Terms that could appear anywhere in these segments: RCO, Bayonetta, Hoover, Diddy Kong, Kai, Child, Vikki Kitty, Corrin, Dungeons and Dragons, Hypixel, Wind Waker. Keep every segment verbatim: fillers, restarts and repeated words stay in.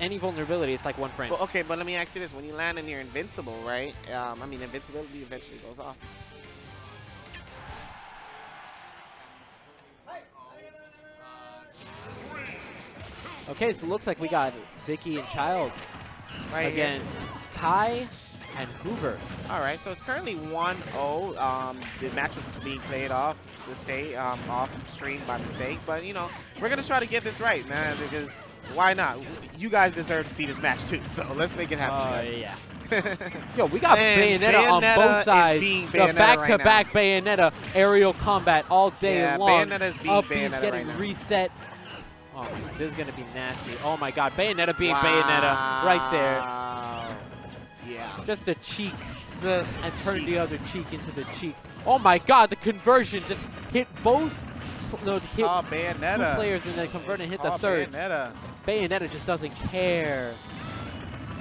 any vulnerability, it's like one frame. Well, okay, but let me ask you this. When you land and you're invincible, right? Um, I mean, invincibility eventually goes off. Okay, so it looks like we got Vikki and Child right against here. Kai and Hoover. All right, so it's currently one oh. Um, the match was being played off the state, um, off stream by mistake. But, you know, we're going to try to get this right, man, because why not? You guys deserve to see this match, too. So let's make it happen. Oh, uh, yeah. Yo, we got man, Bayonetta, Bayonetta on both sides. The back-to-back right Bayonetta aerial combat all day yeah, long. Bayonetta is being Up Bayonetta getting right now. reset. Oh my God, this is gonna be nasty. Oh my God, Bayonetta being wow. Bayonetta right there. Yeah. Just the cheek. The and turn cheek. the other cheek into the cheek. Oh my God, the conversion just hit both. No, it's hit oh, Bayonetta. two players and then convert and hit the third. Bayonetta. Bayonetta just doesn't care.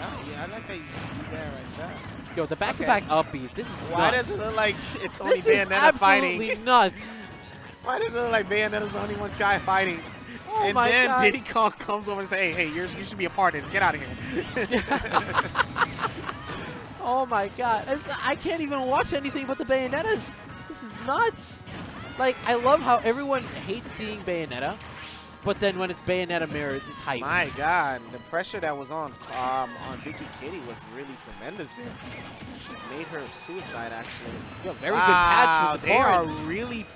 Oh, yeah, I like how you just see that right there. Yo, the back-to-back okay. upbeats. This is Why nuts. does it look like it's only this Bayonetta fighting? This is absolutely nuts. Why does it look like Bayonetta's the only one guy fighting? Oh and my then God. Diddy Kong comes over and says, hey, hey, you're, you should be a part of this. Get out of here. Oh, my God. It's, I can't even watch anything but the Bayonettas. This is nuts. Like, I love how everyone hates seeing Bayonetta, but then when it's Bayonetta mirrors, it's hype. My God. The pressure that was on um, on Vikki Kitty was really tremendous there. It made her suicide, actually. Yo, very wow, good catch with the They Corrin. are really...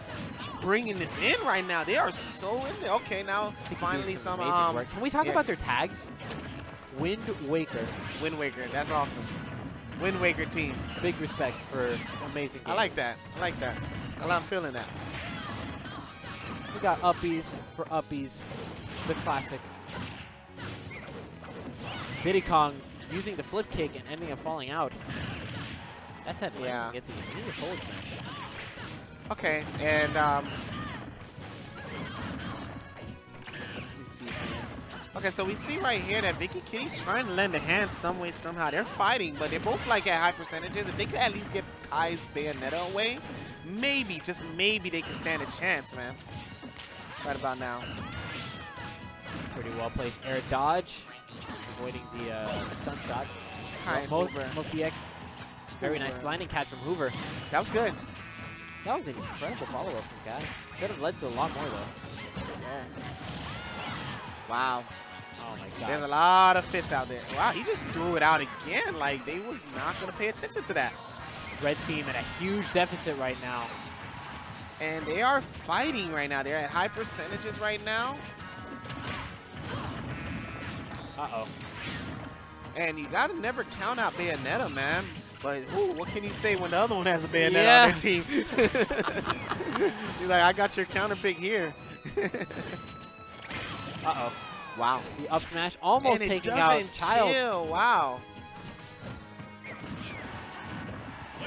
bringing this in right now. They are so in there. Okay, now finally some, some um, work. Can we talk yeah. about their tags? Wind Waker. Wind Waker. That's awesome. Wind Waker team. Big respect for amazing game. I like that. I like that. I'm feeling that. We got uppies for uppies. The classic. Diddy Kong using the flip kick and ending up falling out. That's how we yeah. get the new forward smash. Okay, and um, let's see. Okay, so we see right here that Vikki Kitty's trying to lend a hand some way, somehow. They're fighting, but they're both like at high percentages. If they could at least get Kai's Bayonetta away, maybe, just maybe, they could stand a chance, man. Right about now. Pretty well placed air dodge, avoiding the uh, stun shot. Well, most, most D X. Very Hoover. nice landing catch from Hoover. That was good. That was an incredible follow-up from Kai. Could have led to a lot more, though. Yeah. Wow. Oh, my God. There's a lot of fists out there. Wow, he just threw it out again. Like, they was not going to pay attention to that. Red team at a huge deficit right now. And they are fighting right now. They're at high percentages right now. Uh-oh. And you got to never count out Bayonetta, man. But ooh, what can you say when the other one has a Bayonetta yeah. on their team? He's like, I got your counter pick here. Uh-oh. Wow. The up smash almost and taking out Child. Kill. Wow.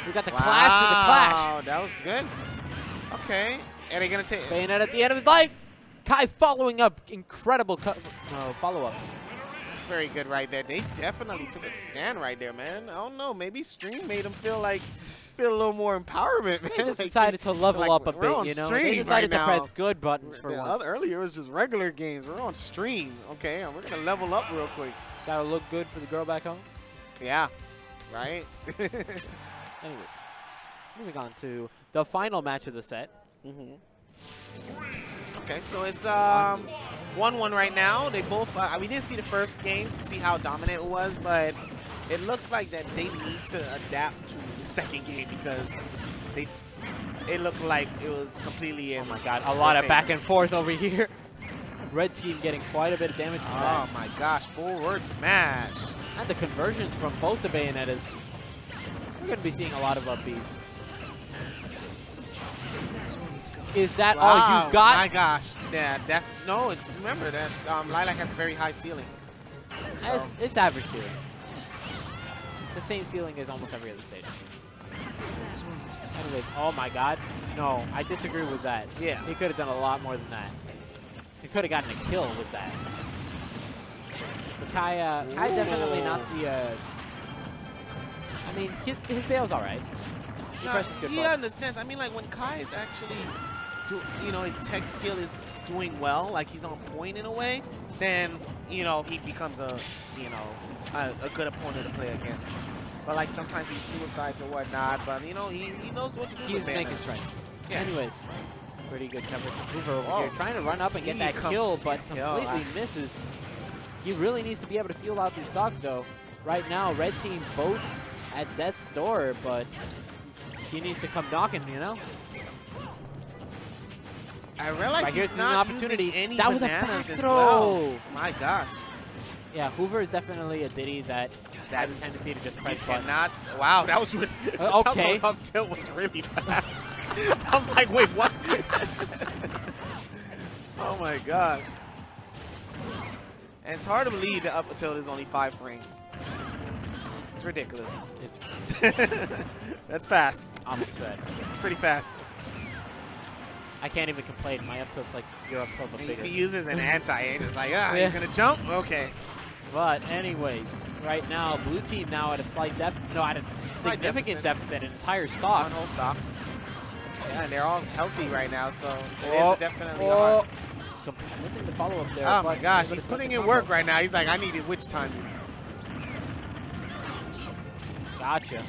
We got the wow. clash to the clash. Wow, that was good. Okay. And they're going to take Bayonetta at the end of his life. Kai following up. Incredible co uh, follow-up. Very good right there. They definitely took a stand right there, man. I don't know. Maybe stream made them feel like feel a little more empowerment, man. They just like, decided to level like, up a bit, you know. They decided right to now. press good buttons for the once. Other, earlier it was just regular games. We're on stream, okay? And we're gonna level up real quick. That'll look good for the girl back home. Yeah, right. Anyways, moving on to the final match of the set. Mm-hmm. Okay, so it's um one one right now. They both uh, we didn't see the first game to see how dominant it was, but it looks like that they need to adapt to the second game because they it looked like it was completely in. Oh my God, a lot of back and forth over here. Red team getting quite a bit of damage. Oh my gosh, forward smash. And the conversions from both the Bayonettas. We're gonna be seeing a lot of upbeats. Is that wow, all you've got? My gosh, yeah, that's no. It's remember that um, Lilac has a very high ceiling. So. It's, it's average ceiling. It's the same ceiling as almost every other stage. Anyways, oh my God, no, I disagree with that. Yeah, he could have done a lot more than that. He could have gotten a kill with that. But Kai, uh, Kai definitely not the. Uh, I mean, his, his bail's all right. He, no, he understands. I mean, like when Kai is actually. do, you know, his tech skill is doing well, like he's on point in a way, then, you know, he becomes a, you know, a, a good opponent to play against. But like sometimes he suicides or whatnot, but you know, he, he knows what to do. He's making strikes. Yeah. Anyways, pretty good coverage from Hoover over oh. here, trying to run up and get he that kill, but completely I misses. He really needs to be able to seal out these stocks though. Right now, red team both at death's door, but he needs to come knocking, you know? I realize right, he's not an opportunity. Any that was a back throw. Well. My gosh. Yeah, Hoover is definitely a Diddy that that has a tendency to just press buttons. Not, wow, that was really, uh, okay. That was up tilt was really fast. I was like, wait, what? Oh my god. And it's hard to believe that up tilt is only five frames. It's ridiculous. It's that's fast. I'm upset. It's pretty fast. I can't even complain. My up tilt's like your up tilt. You can use it as an anti. It's just like, ah, yeah. You're gonna jump? Okay. But anyways, right now, blue team now at a slight def, no, at a significant deficit. deficit, an entire stock. One whole stock. Yeah, and they're all healthy right now, so it oh, is definitely oh. hard. Missing the follow up there. Oh my gosh, he's putting in work right now. He's like, I need it. Which time? Gotcha.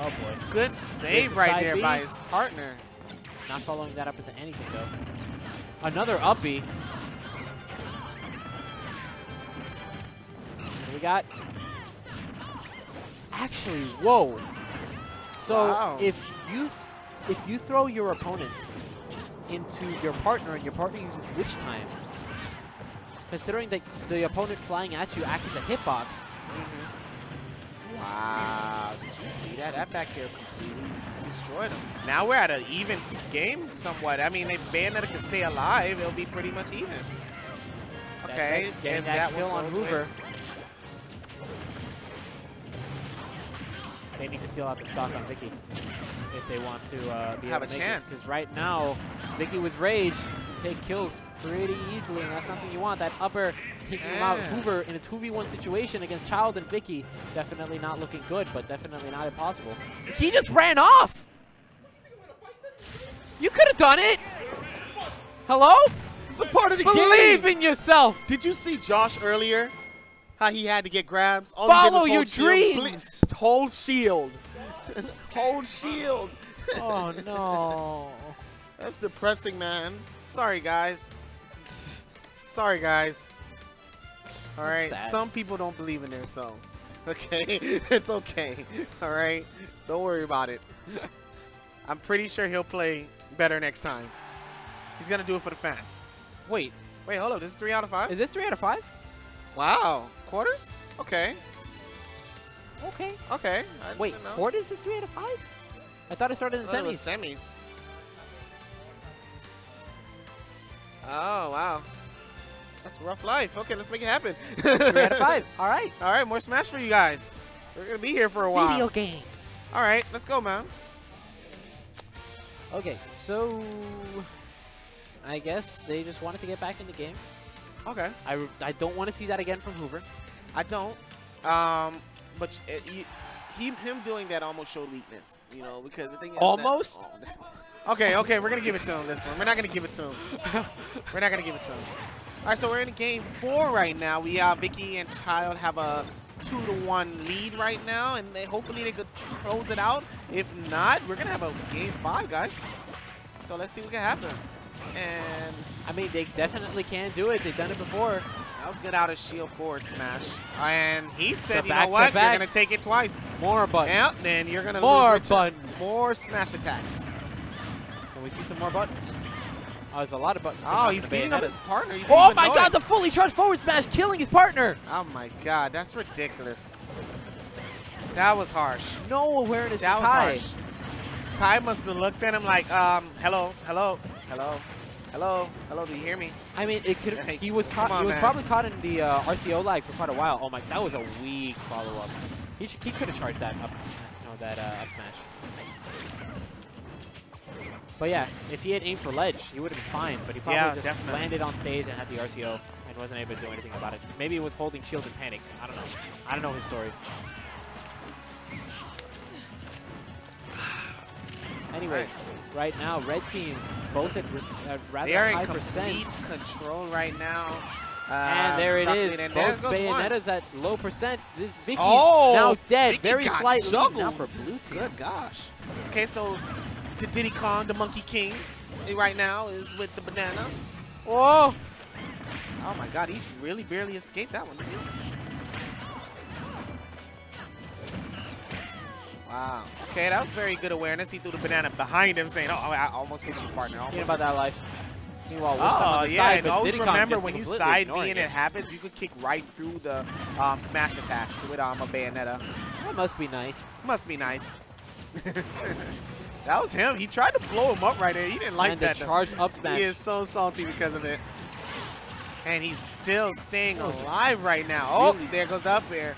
Oh boy. Good save right there by his partner. Not following that up into anything though. Another uppy. We got. Actually, whoa. So wow. if you th if you throw your opponent into your partner and your partner uses Witch Time, considering that the opponent flying at you acts as a hitbox. Mm-hmm. Wow! Did you see that? That back air completely destroyed him. Now we're at an even game, somewhat. I mean, if Bayonetta can stay alive, it'll be pretty much even. Okay, it. Getting and that, that kill on Hoover. They need to seal out the stock on Vikki if they want to uh, be have able to a make chance. Because right now, Vikki with rage can take kills pretty easily, and that's something you want. That upper taking yeah. him out. Hoover in a two v one situation against Child and Vikki, definitely not looking good, but definitely not impossible. He just ran off. You could have done it. Hello? It's a part of the Believe game. Believe in yourself. Did you see Josh earlier? How he had to get grabs. All Follow your dreams. Shield. Hold shield. Hold shield. Oh no. That's depressing, man. Sorry, guys. Sorry, guys. All right. Some people don't believe in themselves. Okay, it's okay. All right. Don't worry about it. I'm pretty sure he'll play better next time. He's gonna do it for the fans. Wait. Wait. Hold up. This is three out of five. Is this three out of five? Wow. Quarters? Okay. Okay. Okay. I Wait, quarters is three out of five? I thought it started in semis. It was semis. Oh, wow. That's a rough life. Okay, let's make it happen. three out of five. All right. All right, more Smash for you guys. We're going to be here for a while. Video games. All right, let's go, man. Okay, so I guess they just wanted to get back in the game. Okay. I, I don't want to see that again from Hoover. I don't. Um, but it, you, he, him doing that almost showed weakness, you know, because the thing is almost. That, oh, okay, okay, we're gonna give it to him this one. We're not gonna give it to him. We're not gonna give it to him. All right, so we're in game four right now. We uh, Vikki and Child have a two to one lead right now, and they, hopefully they could close it out. If not, we're gonna have a game five, guys. So let's see what can happen. And I mean, they definitely can do it. They've done it before. That was good out of shield forward smash. And he said, the you know what? You're going to take it twice. More buttons. Yeah, then you're going to More lose buttons. More smash attacks. Can we see some more buttons? Oh, there's a lot of buttons. Oh, he's beating up his partner. Oh, my God. It. The fully charged forward smash killing his partner. Oh, my God. That's ridiculous. That was harsh. No awareness That was Kai. harsh. Kai must have looked at him like, um, hello, hello, hello. Hello, hello. Do you hear me? I mean, it could. He was caught. On, he was man. probably caught in the uh, R C O lag for quite a while. Oh my, that was a weak follow up. He should, he could have charged that up, no, that uh, up smash. But yeah, if he had aimed for ledge, he would have been fine. But he probably yeah, just definitely. landed on stage and had the R C O and wasn't able to do anything about it. Maybe it was holding shield in panic. I don't know. I don't know his story. Anyways, right. right now, red team, both at uh, rather they are high in complete percent. control right now. Uh, and there it is. And both Bayonetta's at low percent. This Vicky's oh, now dead. Vikki Very slight lead now for blue team. Good gosh. Okay, so the Diddy Kong, the Monkey King, right now is with the banana. Oh! Oh my god, he really barely escaped that one, didn't he? Wow. Okay, that was very good awareness. He threw the banana behind him saying, oh, I almost hit you, partner. Almost hit about that life. Well, oh, yeah, side, and always Diddy remember when you side B and it happens, you could kick right through the um, smash attacks with um, a Bayonetta. That must be nice. Must be nice. That was him. He tried to blow him up right there. He didn't like and that. The charge up smash. He is so salty because of it. And he's still staying alive right now. Oh, there goes the up air.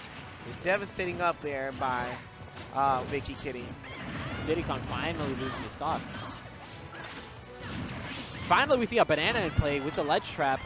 Devastating up air by uh, Vikki Kitty. Diddy Kong finally losing his stock. Finally, we see a banana in play with the ledge trap.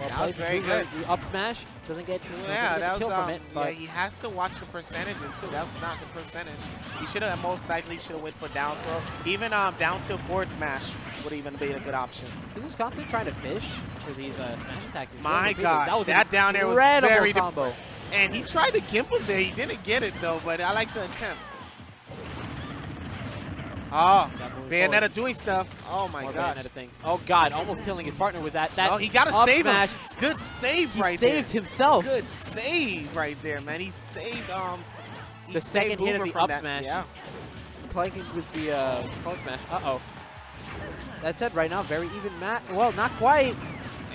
Well, that was very good. The up smash doesn't get to yeah, that was, kill um, from it. But yeah, he has to watch the percentages too. That was not the percentage. He should have most likely should have went for down throw. Even um, down tilt forward smash would even be a good option. He's just constantly trying to fish for these uh, smash attacks. He's My gosh, that, that down air was very combo. And he tried to give him there. He didn't get it though, but I like the attempt. Oh, Bayonetta forward. doing stuff. Oh my gosh. Things. Oh god, almost killing his partner with that. that oh, he got to save smash. him. Good save he right saved there. saved himself. Good save right there, man. He saved um he the saved second Hoover hit of the up that. smash. Yeah. Playing with the uh close smash. Uh-oh. That said, right now very even mat. Well, not quite.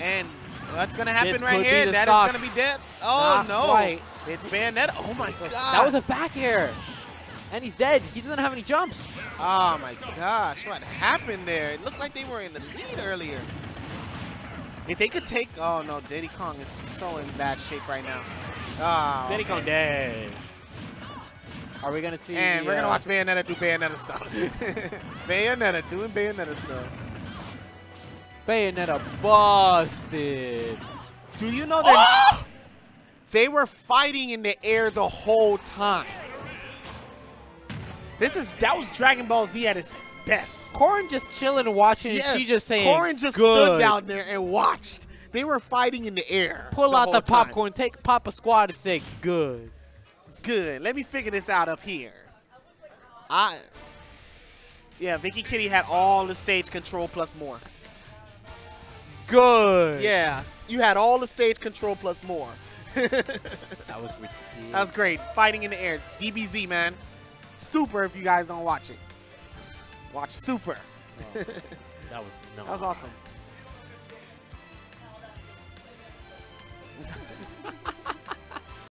And what's going to happen this right here? That stock. is going to be dead. Oh not no. Quite. It's Bayonetta. Oh my god. That was a back air. And he's dead. He doesn't have any jumps. Oh my gosh, what happened there? It looked like they were in the lead earlier. If they could take, oh no, Diddy Kong is so in bad shape right now. Oh, Diddy Kong dead. Are we gonna see? And the, we're gonna uh, watch Bayonetta do Bayonetta stuff. Bayonetta doing Bayonetta stuff. Bayonetta busted. Do you know that oh! they were fighting in the air the whole time? This is that was Dragon Ball Z at its best. Corrin just chilling and watching, yes, and she just saying, Corrin just good. stood down there and watched. They were fighting in the air. Pull the out the popcorn, time. take Papa Squad, and say, "Good, good. Let me figure this out up here." I, yeah, Vikki Kitty had all the stage control plus more. Good. Yeah, you had all the stage control plus more. That was ridiculous. That was great. Fighting in the air, D B Z man. Super, if you guys don't watch it, watch Super. Well, that was nuts. That was awesome.